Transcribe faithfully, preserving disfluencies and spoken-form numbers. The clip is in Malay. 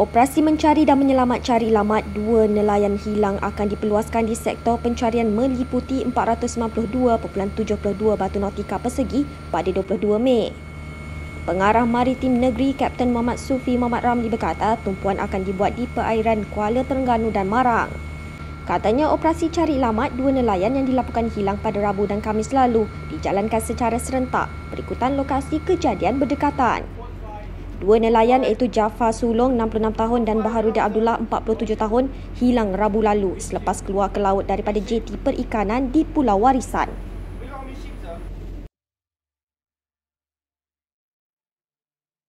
Operasi Mencari dan Menyelamat Carilamat dua nelayan hilang akan diperluaskan di sektor pencarian meliputi empat ratus sembilan puluh dua perpuluhan tujuh dua batu nautika persegi pada dua puluh dua Mei. Pengarah Maritim Negeri Kapten Muhammad Sufi Mohd Ramli berkata tumpuan akan dibuat di perairan Kuala Terengganu dan Marang. Katanya operasi cari lamat dua nelayan yang dilaporkan hilang pada Rabu dan Khamis lalu dijalankan secara serentak berikutan lokasi kejadian berdekatan. Dua nelayan iaitu Jafar Sulong enam puluh enam tahun dan Baharuddin Abdullah empat puluh tujuh tahun hilang Rabu lalu selepas keluar ke laut daripada jeti perikanan di Pulau Warisan.